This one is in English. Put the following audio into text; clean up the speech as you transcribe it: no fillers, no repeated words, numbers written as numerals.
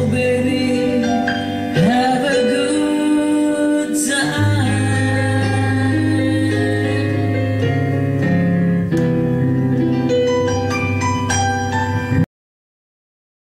So